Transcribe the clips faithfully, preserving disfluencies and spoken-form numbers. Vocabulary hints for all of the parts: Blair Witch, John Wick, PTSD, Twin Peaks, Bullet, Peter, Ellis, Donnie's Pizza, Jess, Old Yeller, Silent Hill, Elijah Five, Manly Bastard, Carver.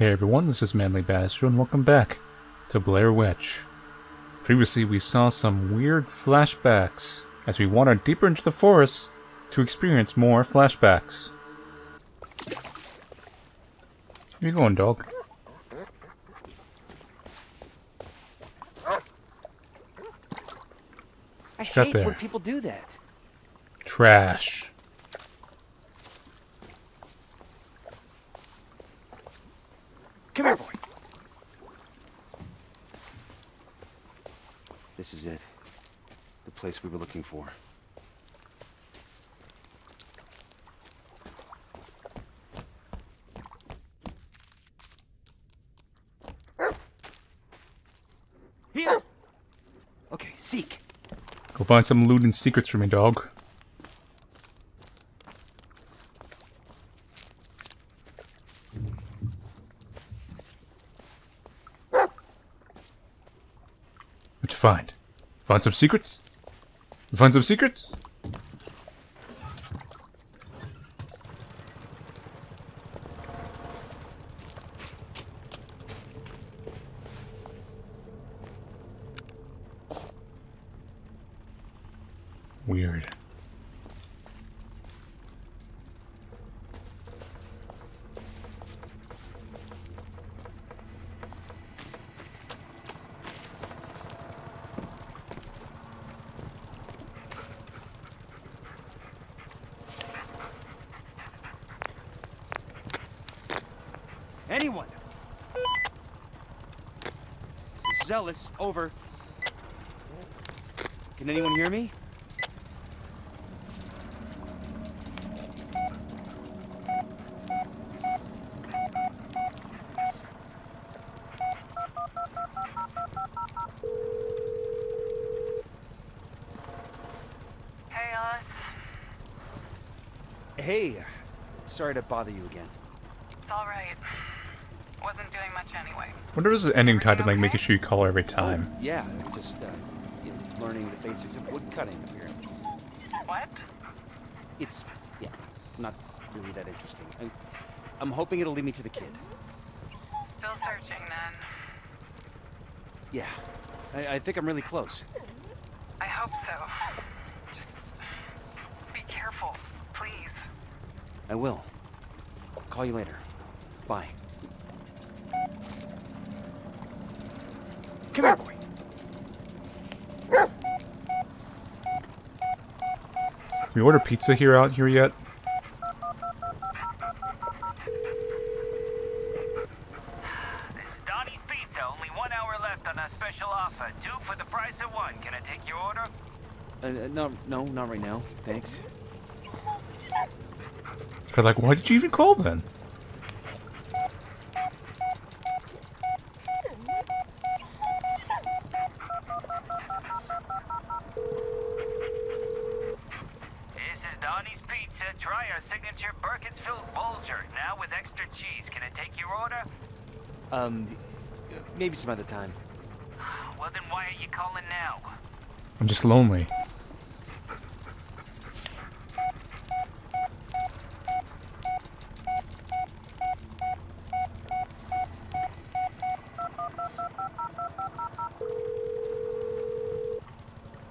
Hey everyone, this is Manly Bastard, and welcome back to Blair Witch. Previously we saw some weird flashbacks, as we wandered deeper into the forest to experience more flashbacks. Where you going, dog? I Shut hate there. when people do that. Trash. Come here, boy. This is it. The place we were looking for. Here! Okay, seek. Go find some loot and secrets for me, dog. Find. Find some secrets? Find some secrets? Weird. Anyone? This is Ellis, over. Can anyone hear me? Hey, Ellis. Hey, sorry to bother you again. It's all right. Wasn't doing much anyway. Wonder if there's an ending tied to like okay? making sure you call her every time. Yeah, just uh, you know, learning the basics of wood cutting apparently. What? It's yeah, not really that interesting. I'm, I'm hoping it'll lead me to the kid. Still searching then. Yeah, I, I think I'm really close. I hope so. Just be careful, please. I will. I'll call you later. Bye. Come here, boy. Can we order pizza here out here yet? This is Donnie's Pizza. Only one hour left on a special offer. Two for the price of one. Can I take your order? Uh, uh, no, no, not right now. Thanks. They're like, why did you even call then? Um, maybe some other time. Well, then why are you calling now? I'm just lonely.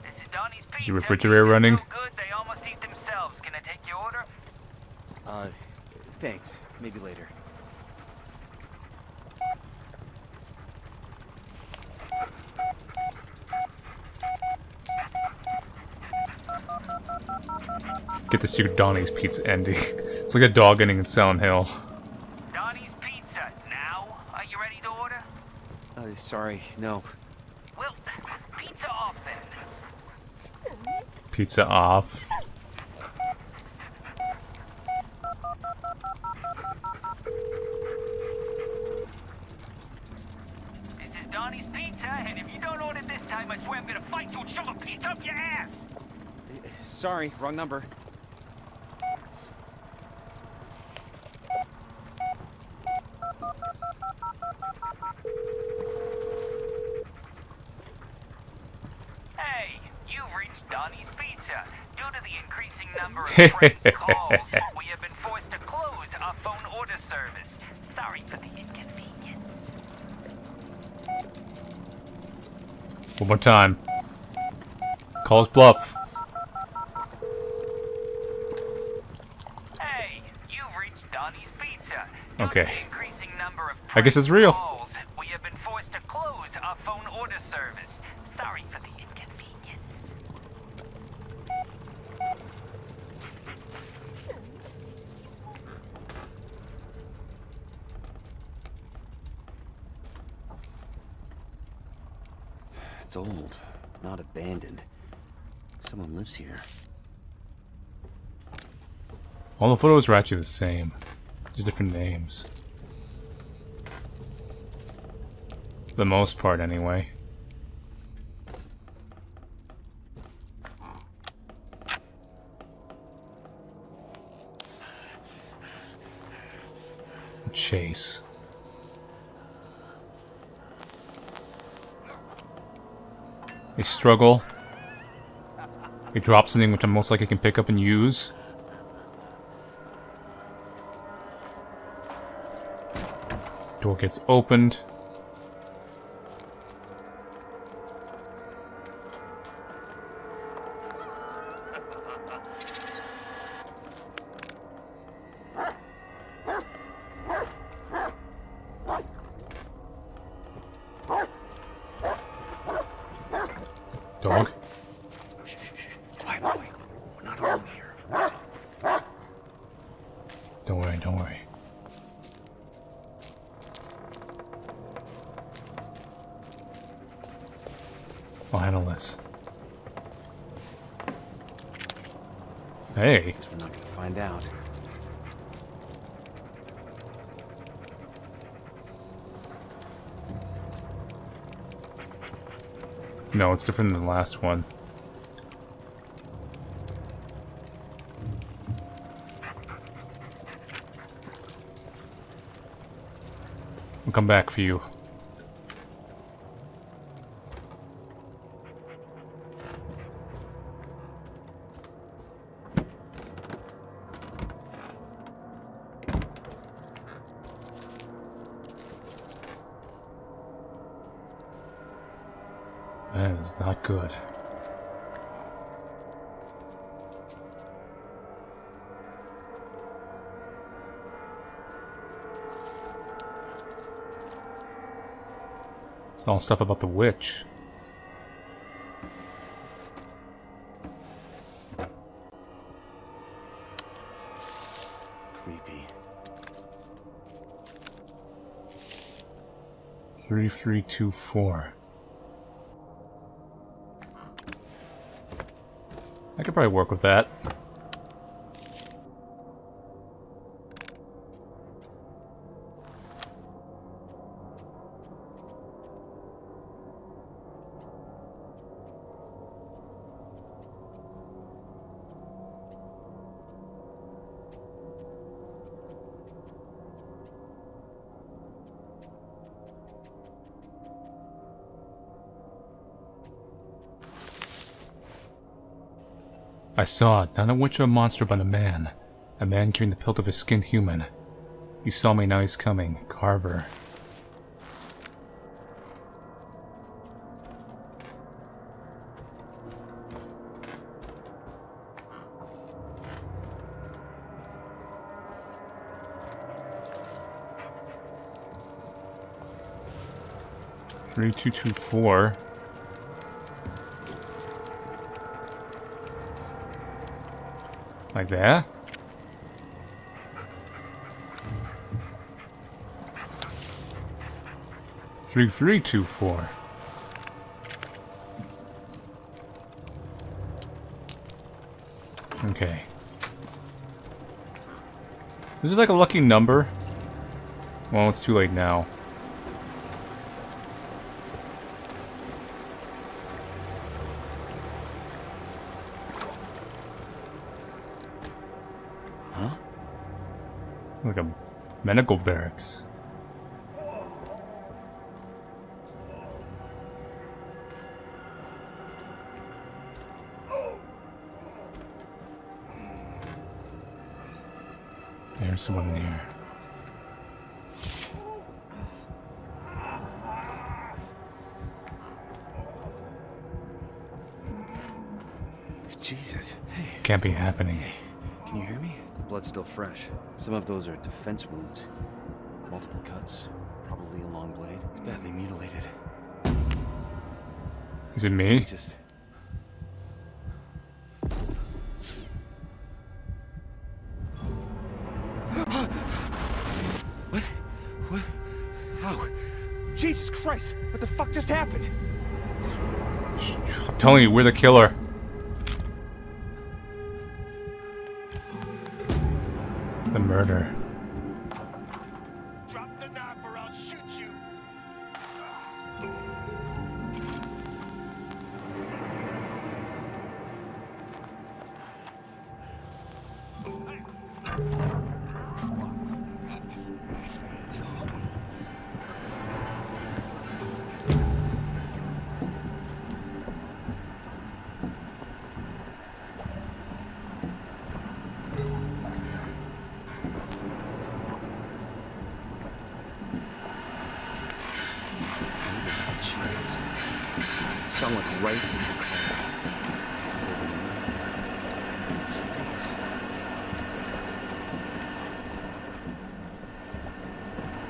This is Donnie's Pizza. Is your refrigerator running? So good, they almost eat themselves. Can I take your order? Uh, thanks. Maybe later. Get the secret Donnie's Pizza ending. It's like a dog ending in Silent Hill. Donnie's Pizza, now? Are you ready to order? Uh, sorry, no. Well, pizza off then. Pizza off. This is Donnie's Pizza, and if you don't order this time, I swear I'm gonna fight you and shove a pizza up your ass! Uh, sorry, wrong number. Calls. We have been forced to close our phone order service. Sorry for the inconvenience. One more time. Call his bluff. Hey, you've reached Donnie's Pizza. Okay. I guess it's real. We have been forced to close our phone order service. Sorry for the inconvenience. It's old, not abandoned. Someone lives here. All the photos are actually the same, just different names. The most part, anyway. Chase. They struggle. They drop something which I'm most likely can pick up and use. Door gets opened. Dog. Shh, shh, shh. Quiet, boy. We're not alone here. Don't worry, don't worry. I'll handle this. Hey. Guess we're not gonna find out. No, it's different than the last one. I'll come back for you. That is not good. It's all stuff about the witch. Creepy. Three, three, two, four. I could probably work with that. I saw it, not a witch or a monster, but a man. A man carrying the pelt of a skinned human. He saw me, now he's coming. Carver. three two two four. Like that? Three, three, two, four. Okay. Is it like a lucky number? Well, it's too late now. Like a medical barracks. There's someone in here. Jesus. Hey. This can't be happening. Hey. Can you hear me? The blood's still fresh. Some of those are defense wounds. Multiple cuts. Probably a long blade. It's badly mutilated. Is it me? Just... What? What? How? Jesus Christ! What the fuck just happened? I'm telling you, we're the killer. The murder. Drop the knife or I'll shoot you.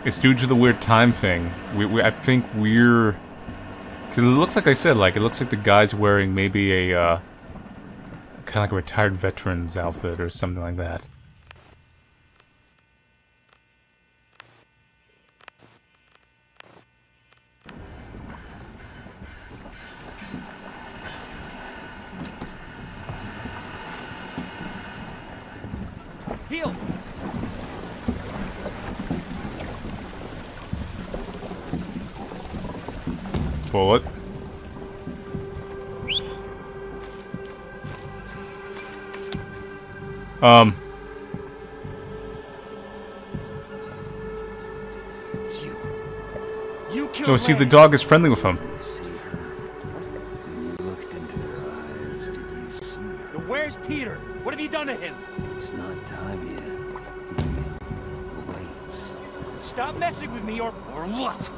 It's due to the weird time thing. We, we I think we're. Cause it looks like I said, like it looks like the guy's wearing maybe a uh, kind of like a retired veteran's outfit or something like that. Bullet. Um. It's you. You killed. Oh, see, the dog is friendly with him. You see her? When you looked into their eyes, did you see her? Now where's Peter? What have you done to him? It's not time yet. He waits. Stop messing with me, or or what?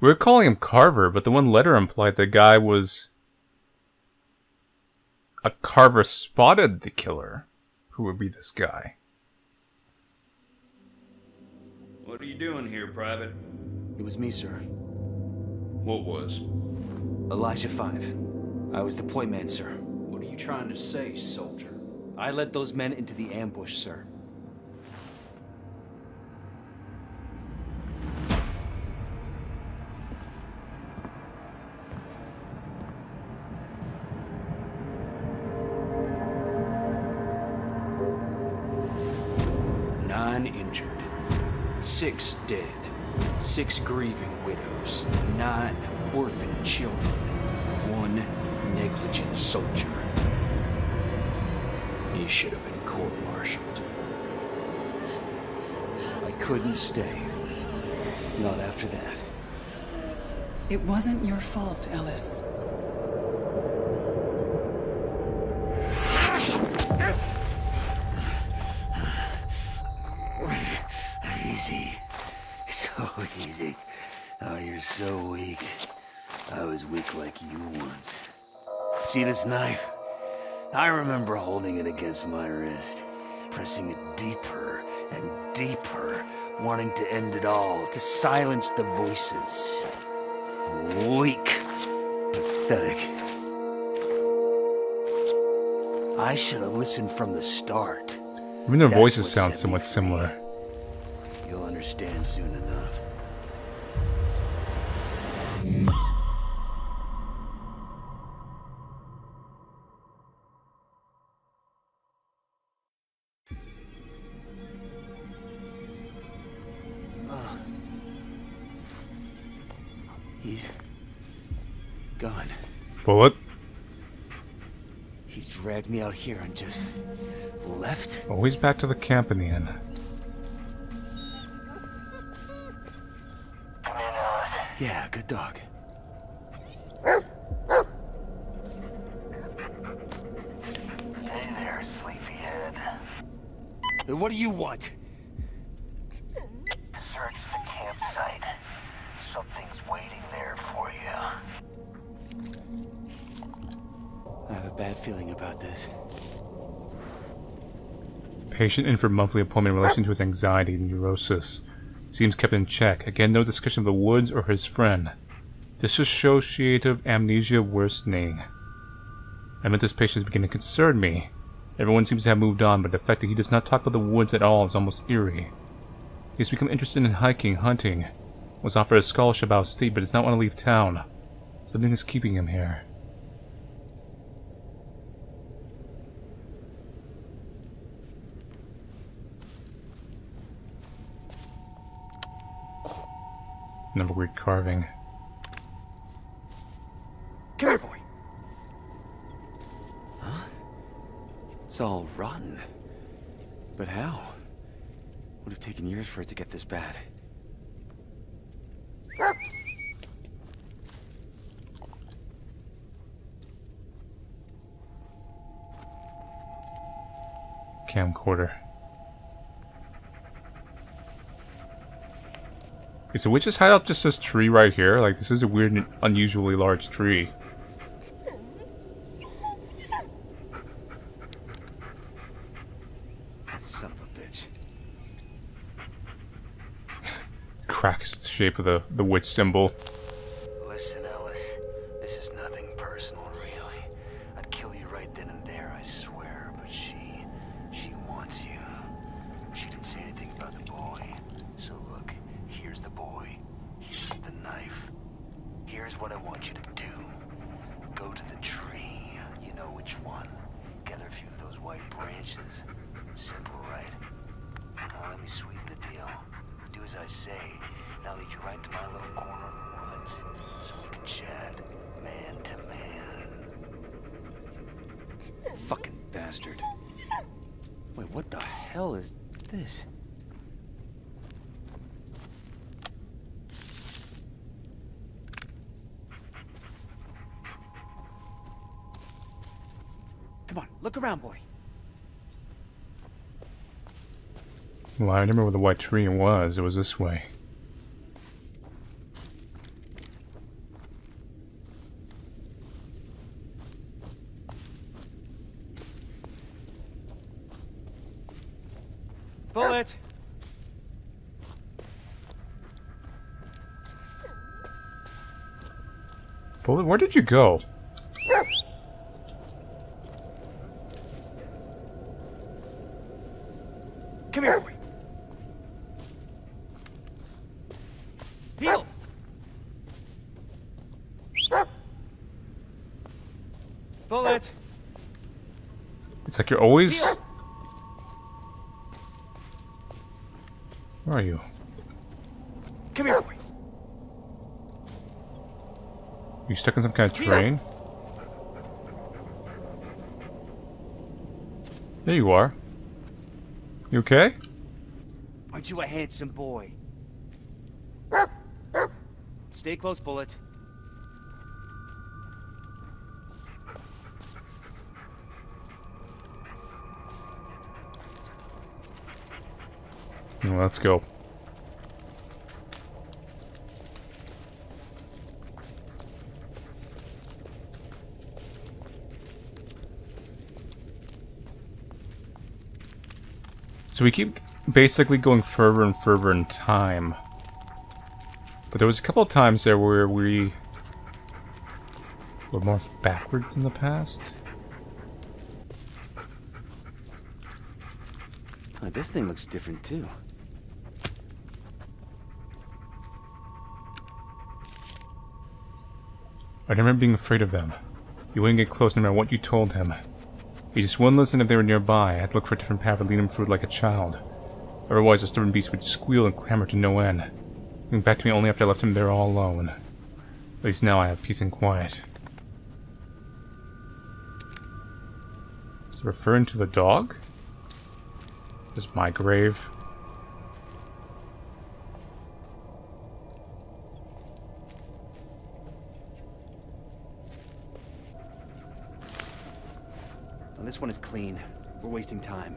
We're calling him Carver, but the one letter implied the guy was... A Carver spotted the killer. Who would be this guy? What are you doing here, Private? It was me, sir. What was? Elijah Five. I was the point man, sir. What are you trying to say, soldier? I led those men into the ambush, sir. Injured, six dead, six grieving widows, nine orphan children, one negligent soldier. You should have been court-martialed. I couldn't stay. Not after that. It wasn't your fault, Ellis. So easy. Oh, you're so weak. I was weak like you once. See this knife? I remember holding it against my wrist, pressing it deeper and deeper, wanting to end it all, to silence the voices. Weak, pathetic. I should have listened from the start. I mean, their That's voices sound somewhat similar. You'll understand soon enough. Bullet? He dragged me out here and just left. Oh, he's back to the camp in the end. Come here, Ellis. Yeah, good dog. Hey there, sleepyhead. What do you want? Feeling about this. Patient in for monthly appointment in relation to his anxiety and neurosis. Seems kept in check. Again, no discussion of the woods or his friend. Dissociative amnesia worsening. I meant this patient is beginning to concern me. Everyone seems to have moved on, but the fact that he does not talk about the woods at all is almost eerie. He has become interested in hiking, hunting. Was offered a scholarship out of state, but does not want to leave town. Something is keeping him here. Another weird carving. Come here, boy. Huh? It's all rotten. But how? Would have taken years for it to get this bad. Camcorder. Okay, so we just hide off just this tree right here. Like, this is a weird and unusually large tree. That son of a bitch. Cracks the shape of the, the witch symbol. Listen, Ellis. This is nothing personal, really. I'd kill you right then and there, I swear. But she... she wants you. She didn't say anything about the boy. So look... here's the boy. Here's the knife. Here's what I want you to do. Go to the tree. You know which one. Gather a few of those white branches. Simple, right? Now let me sweeten the deal. Do as I say. Now lead you right to my little corner in the woods. So we can chat. Man to man. Fucking bastard. Wait, what the hell is this? Come on, look around, boy. Well, I remember where the white tree was. It was this way. Bullet! Bullet, where did you go? Come here, boy. Heel. Bullet. It's like you're always. Heel. Where are you? Come here, boy. You stuck in some kind of train? Heel. There you are. You okay? Aren't you a handsome boy? Stay close, Bullet. Let's go. So we keep basically going further and further in time. But there was a couple of times there where we were more backwards in the past. Oh, this thing looks different too. I remember being afraid of them. He wouldn't get close no matter what you told him. He just wouldn't listen if they were nearby. I had to look for a different path and lead him through like a child. Otherwise, the stubborn beast would squeal and clamor to no end. Coming back to me only after I left him there all alone. At least now I have peace and quiet. Is it referring to the dog? This is my grave. This one is clean. We're wasting time.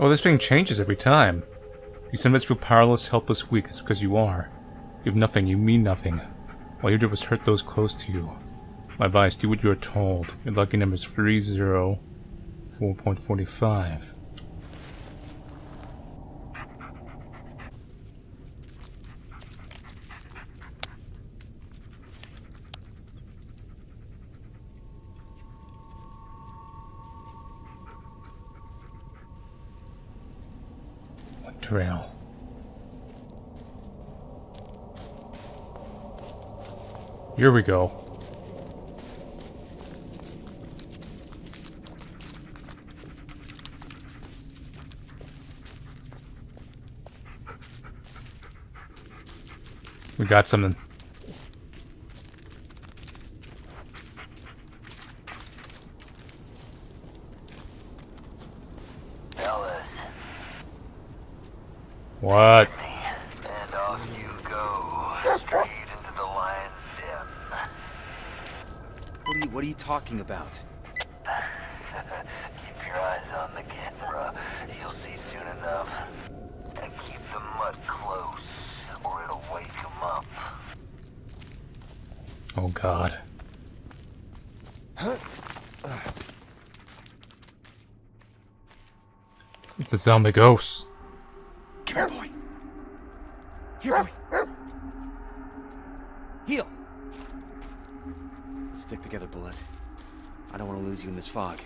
Oh, this thing changes every time. You sometimes feel powerless, helpless, weak. It's because you are. You have nothing. You mean nothing. All you did was hurt those close to you. My advice, do what you are told. Your lucky number is three zero four point four five. Trail. Here we go. We got something. What? And off you go, straight into the lion's den. What are you, what are you talking about? Keep your eyes on the camera. You'll see soon enough. And keep the mud close, or it'll wake him up. Oh God. Huh? It's a zombie ghost. Here, boy. Here, boy. Heal. Let's stick together, Bullet. I don't want to lose you in this fog.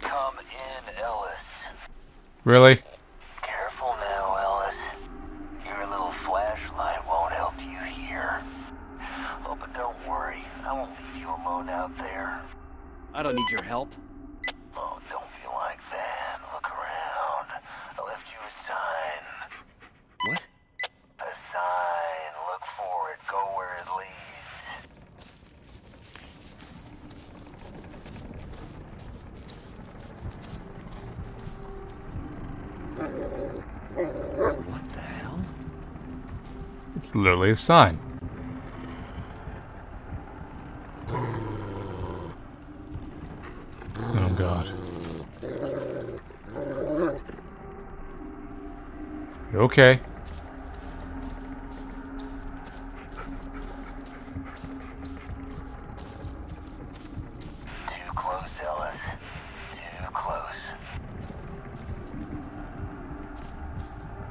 Come in, Ellis. Really? Careful now, Ellis. Your little flashlight won't help you here. Oh, but don't worry. I won't leave you alone out there. I don't need your help. Oh, don't feel like that. Look around. I left you a sign. What? A sign. Look for it. Go where it leads. What the hell? It's literally a sign. Okay. Too close, Ellis. Too close.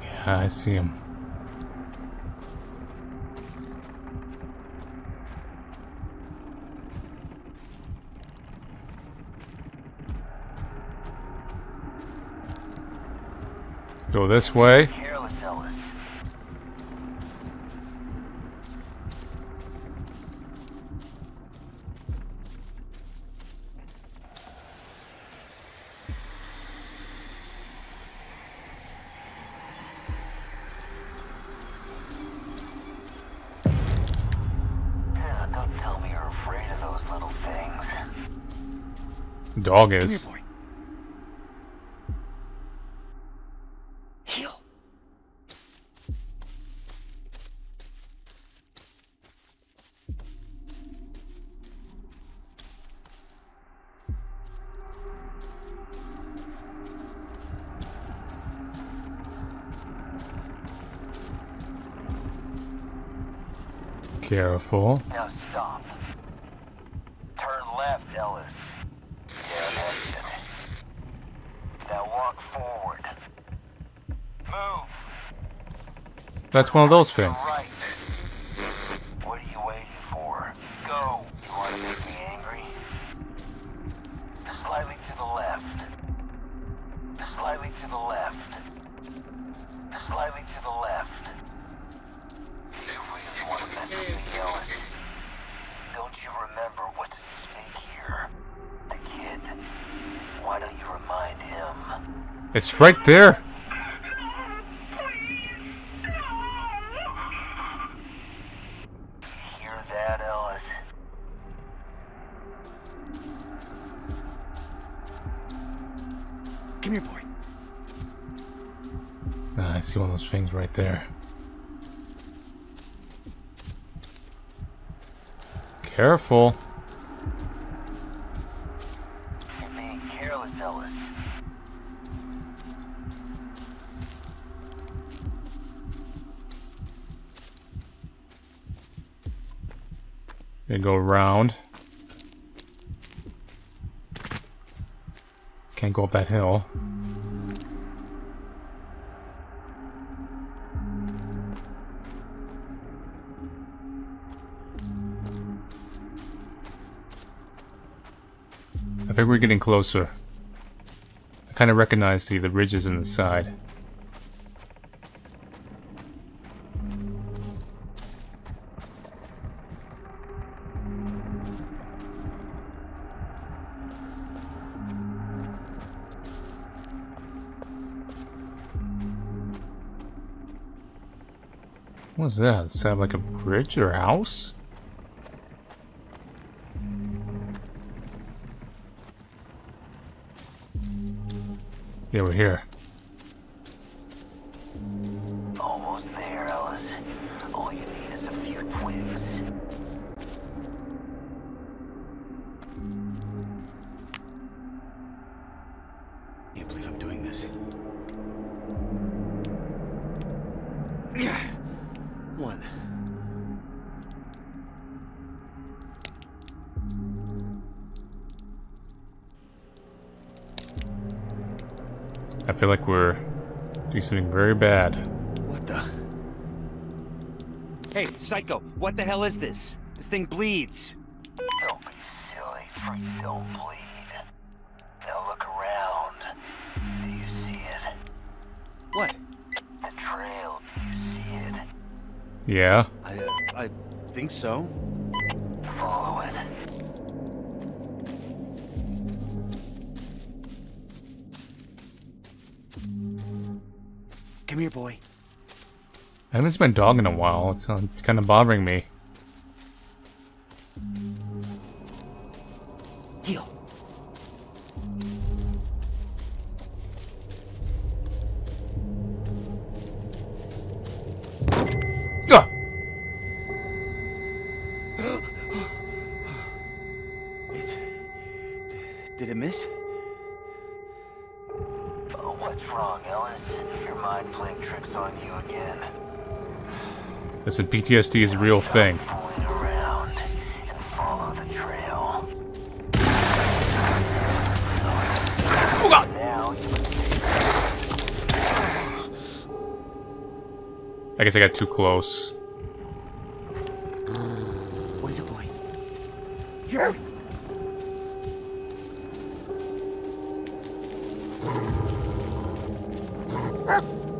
Yeah, I see him. Let's go this way. Dog is. Come here, boy. Heal. Careful. Now stop. Turn left, Ellis. Yeah, that's it. Now walk forward. Move. That's one of those things. Right. What are you waiting for? Go. You want to make me angry? Slightly to the left. Slightly to the left. Slightly to the left. Don't you remember what's at stake here? The kid. Why don't you remind him? It's right there. Hear that, Ellis? Come here, boy. Ah, I see one of those things right there. Careful. You're being careless, Ellis. Gonna go around. Can't go up that hill. I think we're getting closer. I kind of recognize the, the ridges in the side. What's that? Does that have like a bridge or a house? Yeah, we're here. Almost there, Ellis. All you need is a few twigs. Can't believe I'm doing this. One. I feel like we're doing something very bad. What the? Hey, psycho! What the hell is this? This thing bleeds. Don't be silly, freaks don't bleed. Now look around. Do you see it? What? The trail. Do you see it? Yeah. I, uh, I think so. Follow it. Come here, boy. I haven't seen my dog in a while. It's uh, kind of bothering me. Heel. Ah! It... Did it miss? Listen, P T S D is a real thing. Oh God! I guess I got too close. What is it, boy? Here.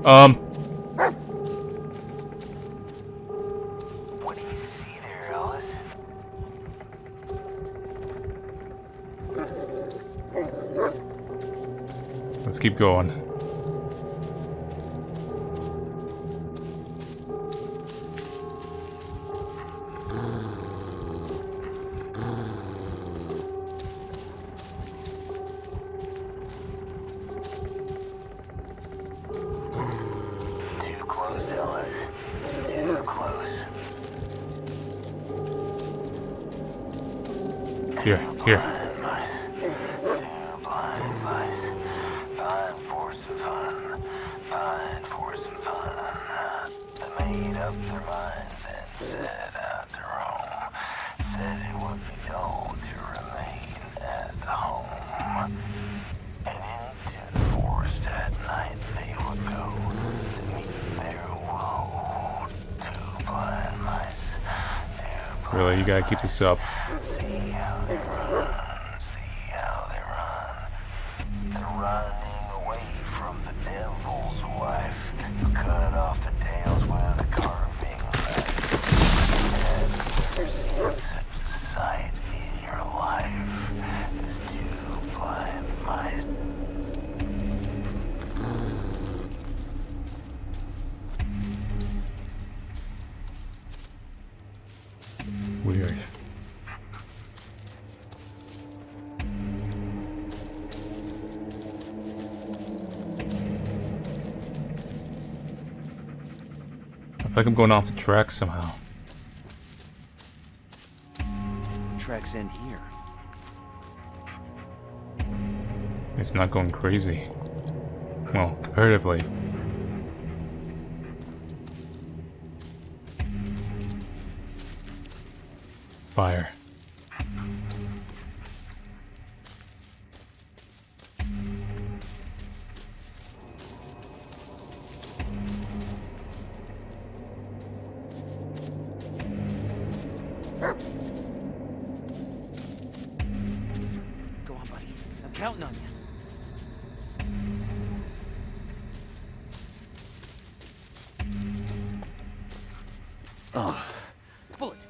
Um. What do you see there, Ellis? Let's keep going. Here, here. said it would be told to remain at home. And into the forest at night they would go to meet their woe. Two blind mice. Two blind really, you gotta keep this up. Like I'm going off the track somehow. Tracks end here. It's not going crazy. Well, comparatively. Fire.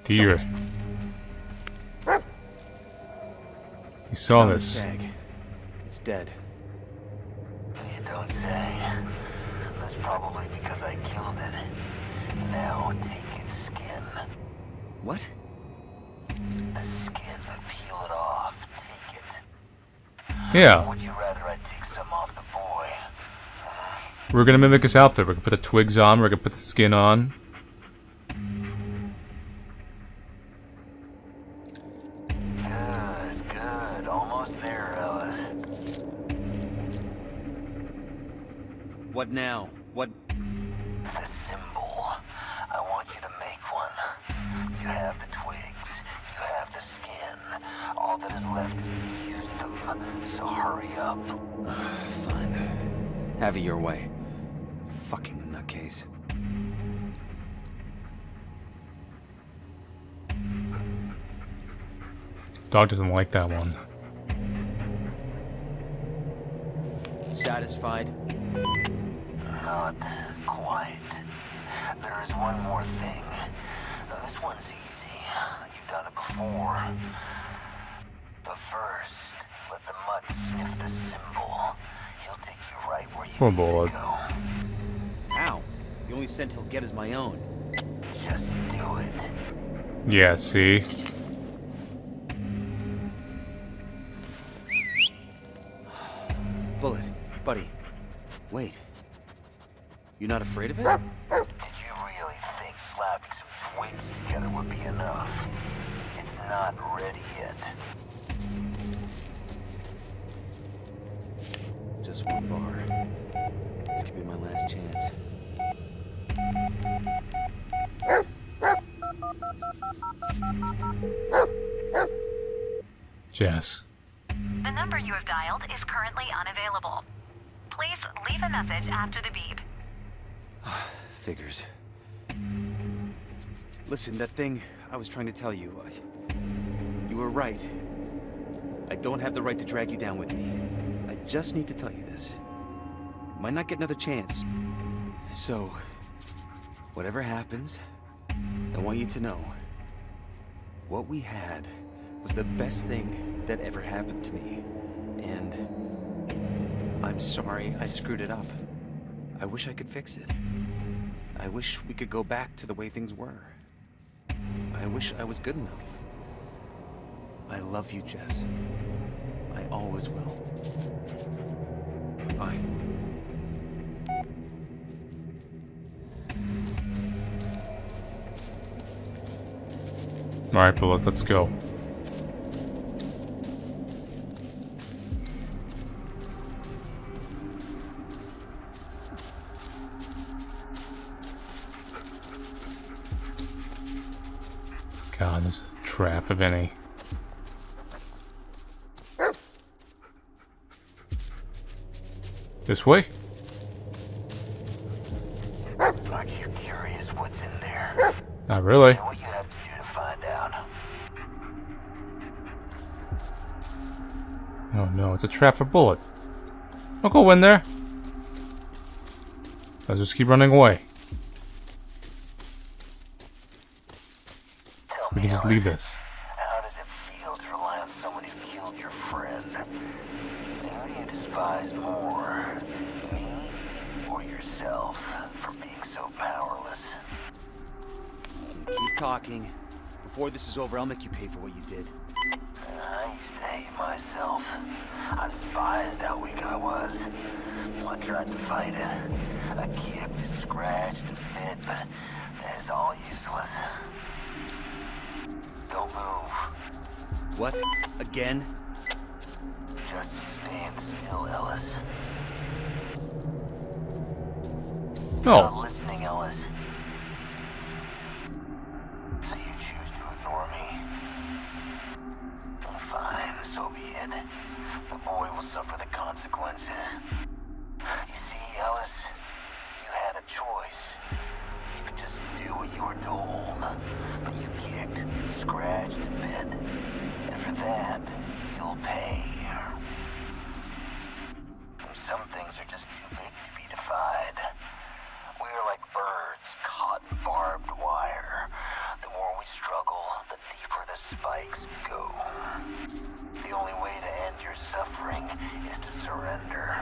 Deer. You saw this. It's dead. You don't say. That's probably because I killed it. Now take its skin. What? The skin, peel it off. Take it. Yeah. Would you rather I take some off the boy? We're gonna mimic his outfit. We're gonna put the twigs on. We're gonna put the skin on. What now? What? The symbol. I want you to make one. You have the twigs. You have the skin. All that is left is to use them. So hurry up. Uh, fine. Have it your way. Fucking nutcase. Dog doesn't like that one. Satisfied? Not quite. There is one more thing. Now, this one's easy. You've done it before. But first, let the mutt sniff the symbol. He'll take you right where you oh, need to go. Ow. The only scent he'll get is my own. Just do it. Yeah, see? Bullet, buddy. Wait. You're not afraid of it? Did you really think slapping some twigs together would be enough? It's not ready yet. Just one bar. This could be my last chance. Jess. The number you have dialed is currently unavailable. Please leave a message after the beep. Figures. Listen, that thing I was trying to tell you, I, you were right. I don't have the right to drag you down with me. I just need to tell you this. Might not get another chance. So, whatever happens, I want you to know, what we had was the best thing that ever happened to me. And I'm sorry I screwed it up. I wish I could fix it. I wish we could go back to the way things were. I wish I was good enough. I love you, Jess. I always will. Bye. All right, Bullet, let's go. crap, if any. This way? Like you're curious what's in there. Not really. What you have to do to find out. Oh no, it's a trap for Bullet. Don't go in there. I'll just keep running away. Tell we can just leave this. How does it feel to rely on someone who killed your friend? And who do you despise more? Me or yourself for being so powerless? Keep talking. Before this is over, I'll make you pay for what you did. I used to hate myself. I despised how weak I was. I tried to fight it. I kicked, scratched, and bit, but that is all useless. Don't move. What? Again? Just stand still, Ellis. No. Stop listening, Ellis. So you choose to ignore me. Fine, so be it. The boy will suffer the consequences. You see, Ellis, you had a choice. You could just do what you were told, but you kicked, scratched, and bit. And for that, you'll pay. Some things are just too big to be defied. We are like birds caught in barbed wire. The more we struggle, the deeper the spikes go. The only way to end your suffering is to surrender.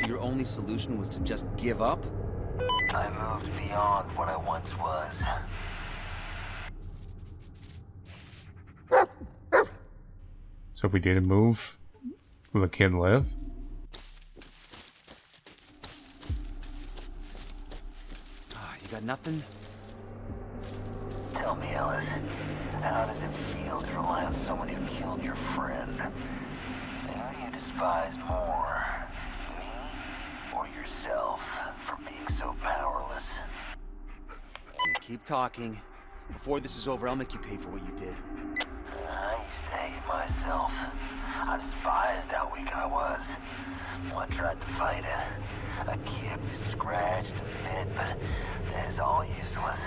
So your only solution was to just give up? I moved beyond what I once was. So if we didn't move, will the kid live? Ah, you got nothing? Tell me, Ellis, how does it feel to rely on someone who killed your friend? And who do you despise more? Yourself for being so powerless. Keep talking. Before this is over, I'll make you pay for what you did. I used to hate myself. I despised how weak I was. I tried to fight it. I kicked, scratched, and bit, but that is all useless.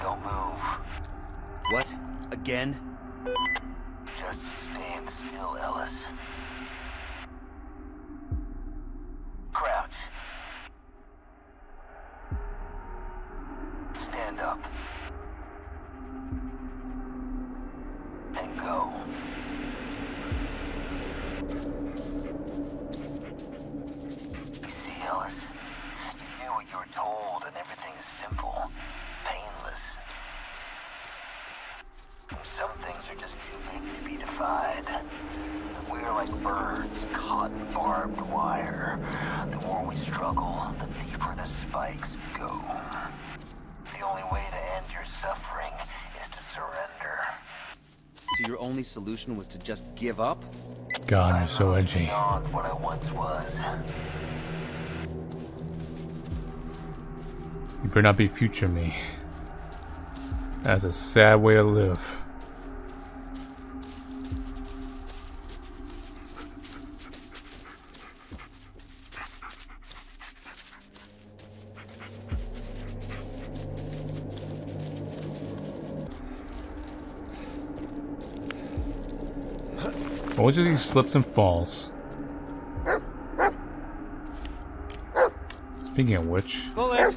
Don't move. What? Again? Just stand still, Ellis. Crouch. Stand up. And go. You see, Ellis, you knew what you were told, and everything is simple, painless. Some things are just too big to be defied. We're like birds caught in barbed wire. The more we struggle, the deeper the spikes go. The only way to end your suffering is to surrender. So your only solution was to just give up? God, you're so edgy. Beyond what I once was. You better not be future me. That's a sad way to live. Always do these slips and falls. Speaking of which... Bullet!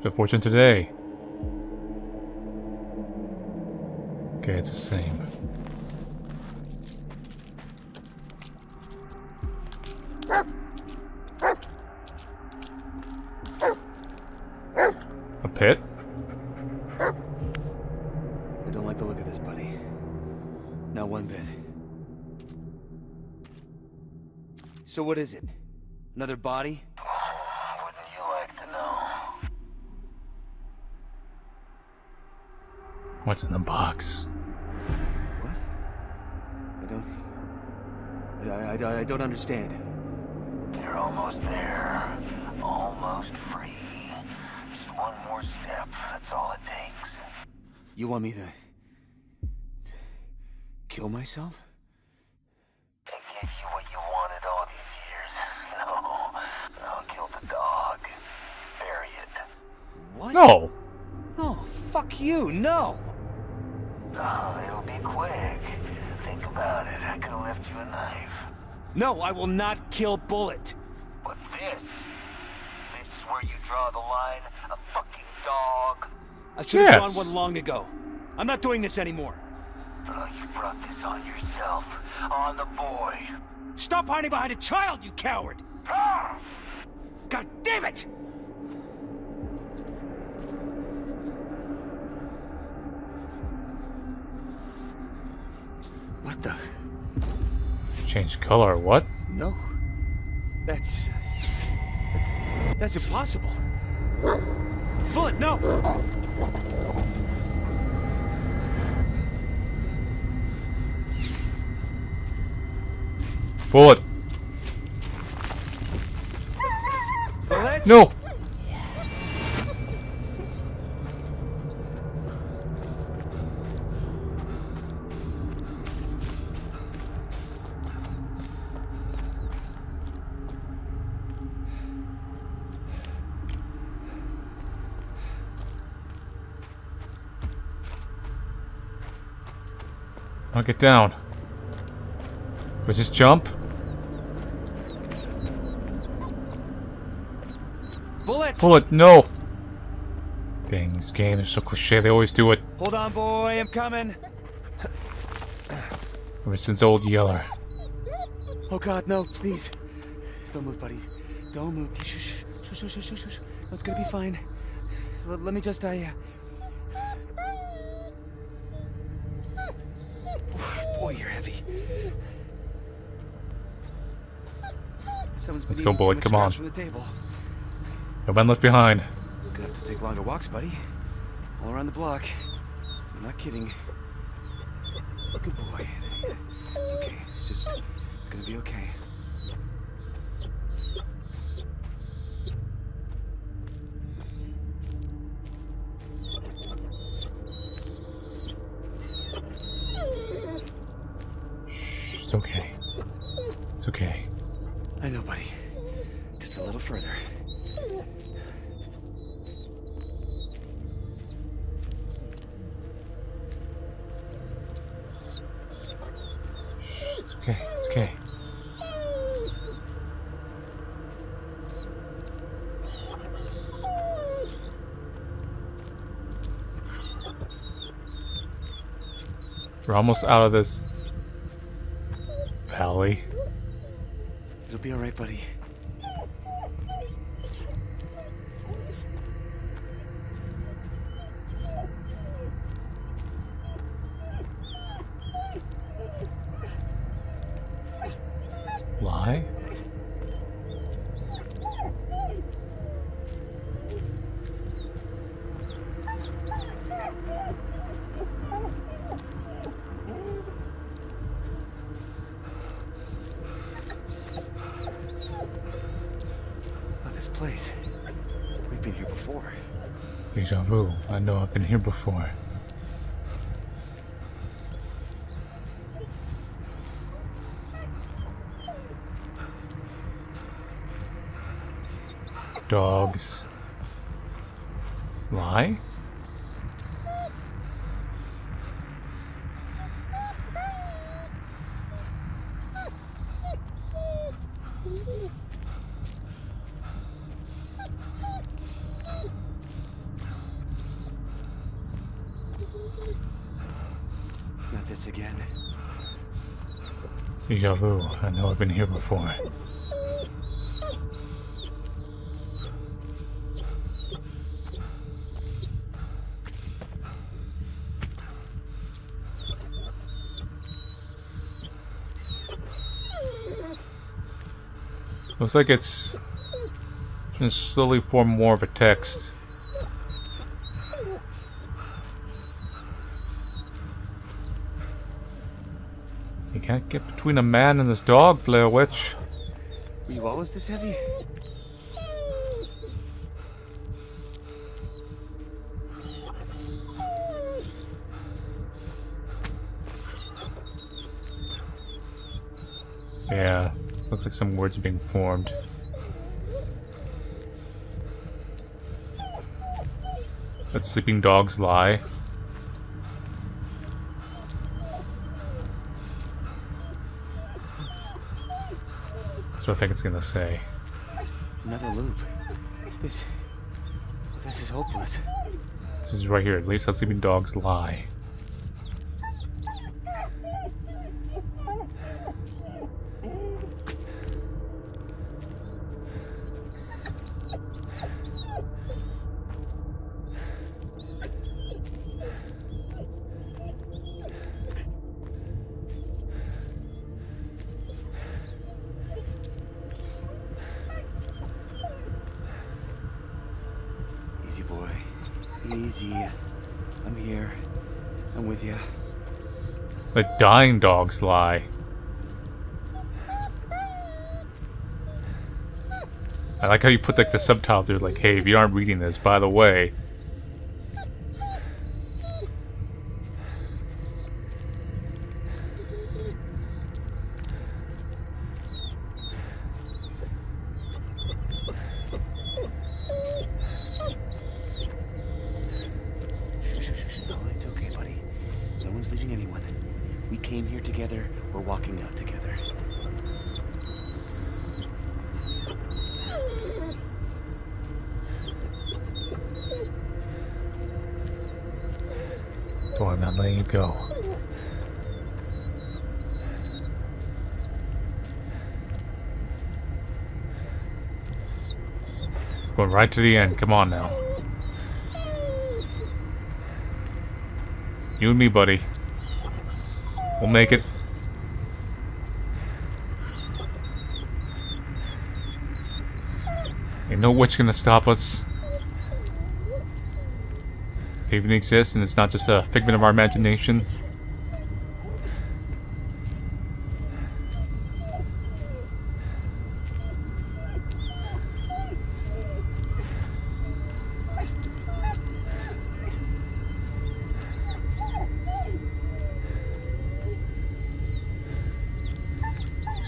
The fortune today. Okay, it's the same. A pit? I don't like the look of this, buddy. Not one bit. So what is it? Another body? What's in the box? What? I don't... I, I, I don't understand. You're almost there. I'm almost free. Just one more step, that's all it takes. You want me to... to kill myself? They gave you what you wanted all these years. No, I'll kill the dog. Bury it. What? No! No, fuck you, no! No, it'll be quick. Think about it, I could have left you a knife. No, I will not kill Bullet. But this, this is where you draw the line, a fucking dog. I should have drawn one long ago. I'm not doing this anymore. Oh, you brought this on yourself, on the boy. Stop hiding behind a child, you coward! Ah! God damn it! What the? Change color, what? No. That's... that's impossible. Bullet, no! Bullet! Bullet? No! I'll get down. We just jump. Bullet! Bullet, no! Dang, these games are so cliche, they always do it. Hold on, boy, I'm coming. Ever since Old Yeller. Oh god, no, please. Don't move, buddy. Don't move. Shh, shh, shh, shh, shh, shh. No, it's gonna be fine. L let me just, I... boy, you're heavy. Let's go, Bullet. Come on. No man left behind. Gonna have to take longer walks, buddy. All around the block. I'm not kidding. Good boy. It's okay. It's just. It's gonna be okay. It's okay. It's okay. I know, buddy. Just a little further. Shh, it's okay. It's okay. We're almost out of this. Valley. It'll be all right, buddy. Lie? Place. We've been here before. Deja vu. I know I've been here before. Dogs. Lie? Again. Deja vu. I know I've been here before. Looks like it's gonna slowly form more of a text. You can't get between a man and this dog, Blair Witch. Were you always this heavy? Yeah, looks like some words are being formed. That sleeping dogs lie. That's what I think it's gonna say. Another loop. This... this is hopeless. This is right here. At least how sleeping dogs lie. Let dying dogs lie. I like how you put like the subtitle through, like, hey, if you aren't reading this, by the way. Going right to the end. Come on now. You and me, buddy. We'll make it. Ain't no witch gonna stop us. They even exist, and it's not just a figment of our imagination.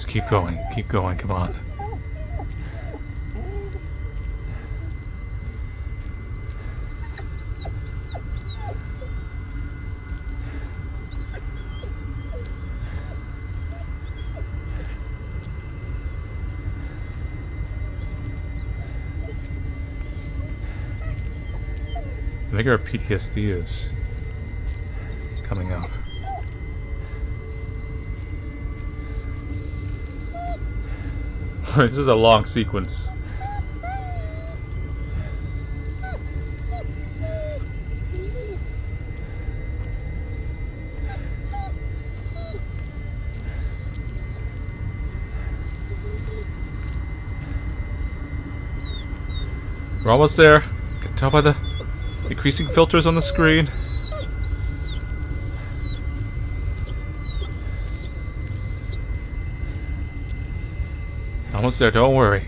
Keep going, keep going, come on. I think our P T S D is coming up. This is a long sequence. We're almost there. I can tell by the increasing filters on the screen. Almost there, don't worry.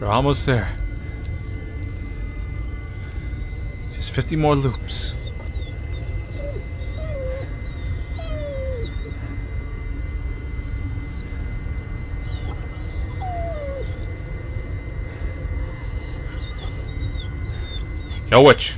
We're almost there. Just fifty more loops. No witch.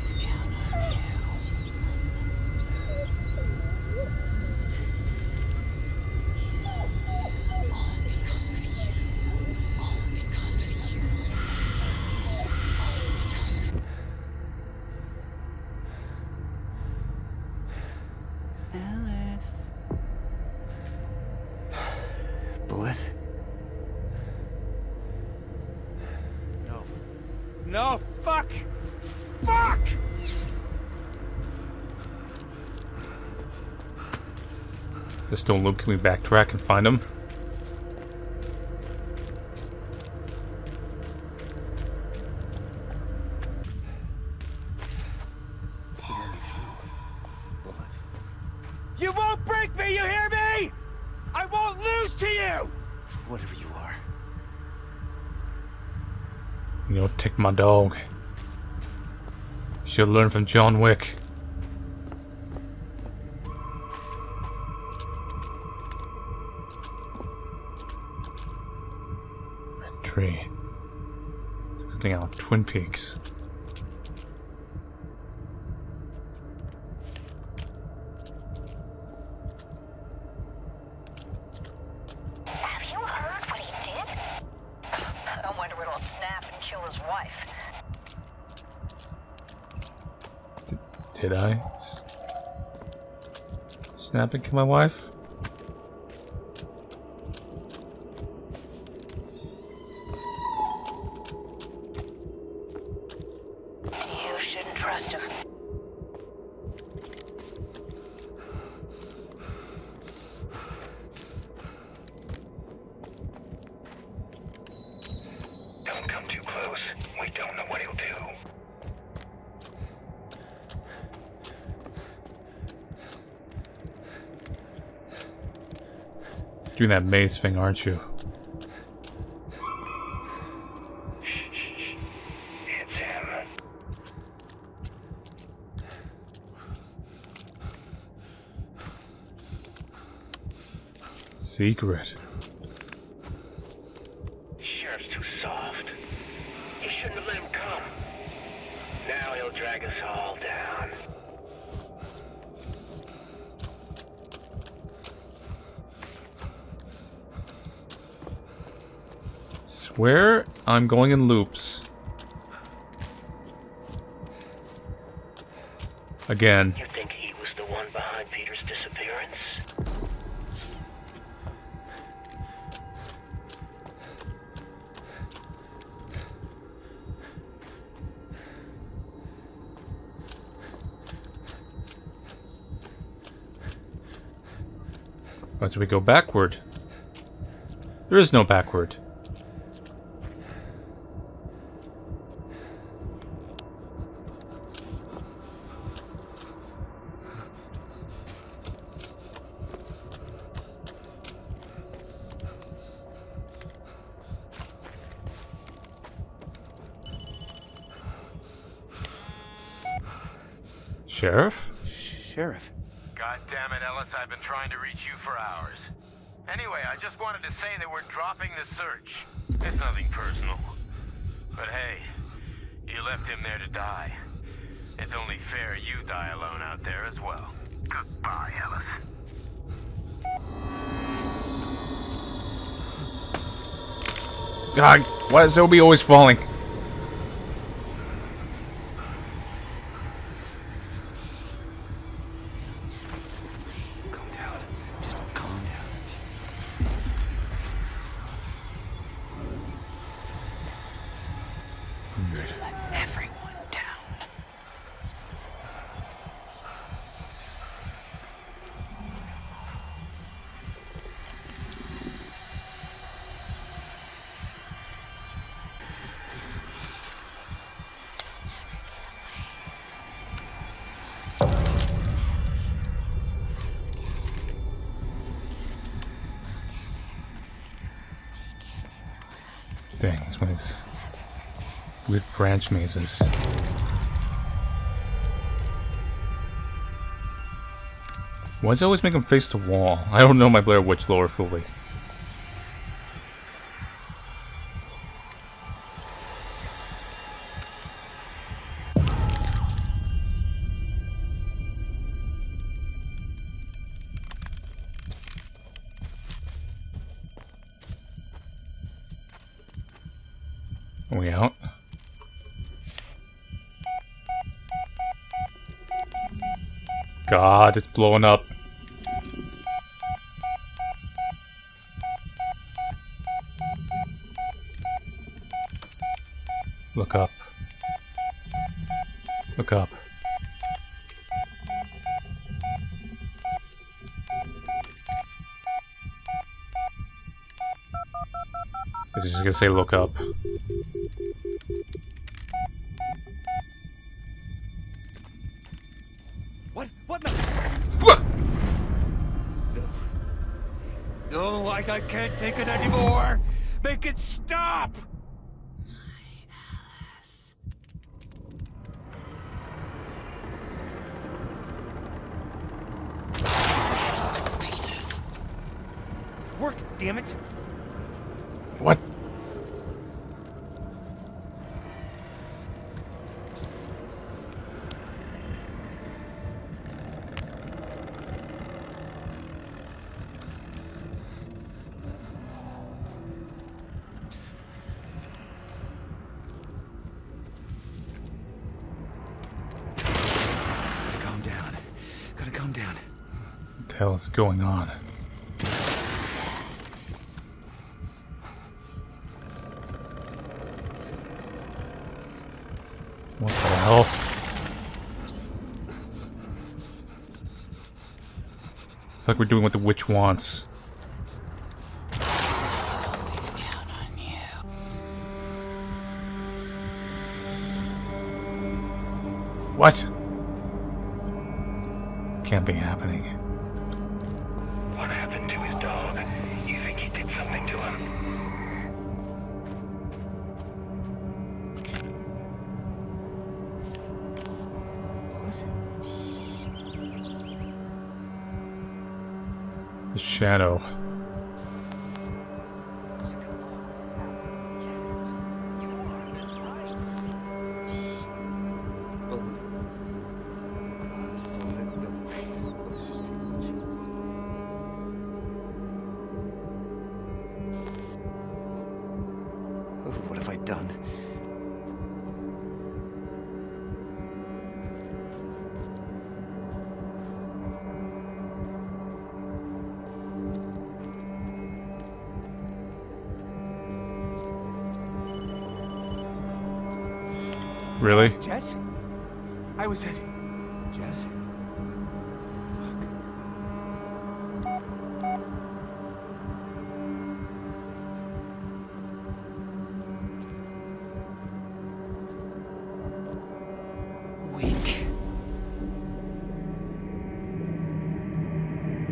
Ellis. Bullet. No. No, fuck. Fuck! This stone loop, can we backtrack and find him? You won't break me, you hear me? I won't lose to you! Whatever you are, You know, take my dog. Should learn from John Wick. Tree. Something out of Twin Peaks. Have you heard what he did? I wonder if it'll snap and kill his wife. D did I? S snap and kill my wife? Doing that maze thing, aren't you? It's him. Secret. Sheriff's too soft. He shouldn't have let him come. Now he'll drag us all down. Where? I'm going in loops. Again. You think he was the one behind Peter's disappearance? Why do we go backward? There is no backward. Sheriff? Sheriff. God damn it, Ellis, I've been trying to reach you for hours. Anyway, I just wanted to say that we're dropping the search. It's nothing personal. But hey, you left him there to die. It's only fair you die alone out there as well. Goodbye, Ellis. God, why is Obi always falling? Dang, this one is with branch mazes. Why does it always make him face the wall? I don't know my Blair Witch lore fully. Are we out? God, it's blowing up. Look up. Look up. Is it just gonna say look up? What? What? What? No. No, like I can't take it anymore. Make it stop. My damn it! What? What's going on? What the hell? Like we're doing what the witch wants. What? This can't be happening. Shadow. What have I done? Really? Jess? I was in. Jess? Fuck. Weak.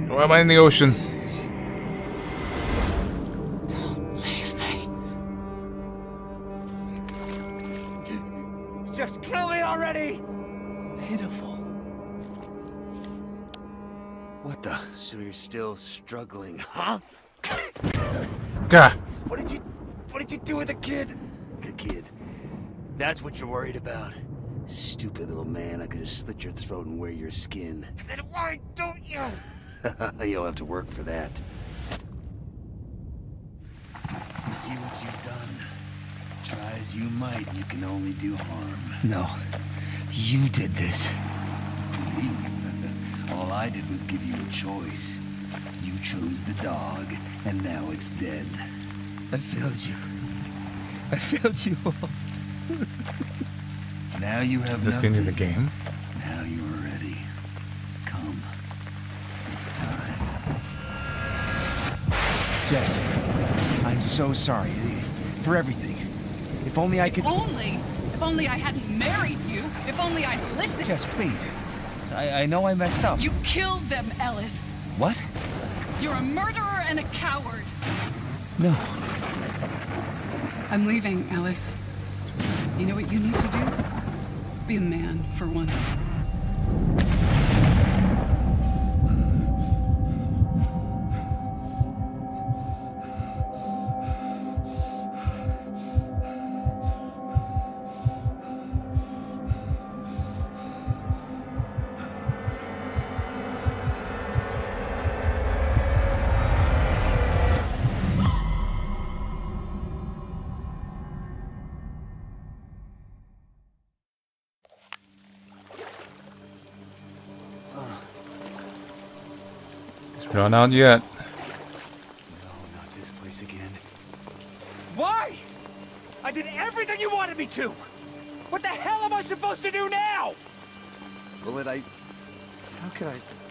Why am I in the ocean? Struggling, huh? God. What did you what did you do with the kid? The kid. That's what you're worried about. Stupid little man, I could have slit your throat and wear your skin. Then why don't you? You'll have to work for that. You see what you've done? Try as you might, you can only do harm. No. You did this. You. All I did was give you a choice. You chose the dog, and now it's dead. I failed you. I failed you all. Now you have just nothing. Just the game. Now you are ready. Come. It's time. Jess, I'm so sorry for everything. If only I could... Only? If only I hadn't married you. If only I listened... Jess, please. I, I know I messed up. You killed them, Ellis. What? You're a murderer and a coward. No. I'm leaving, Ellis. You know what you need to do? Be a man for once. Not out yet. No, not this place again. Why? I did everything you wanted me to. What the hell am I supposed to do now? Bullet, I... How could I...